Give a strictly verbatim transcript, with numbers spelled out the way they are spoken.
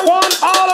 I want all